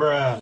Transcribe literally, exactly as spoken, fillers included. bruh.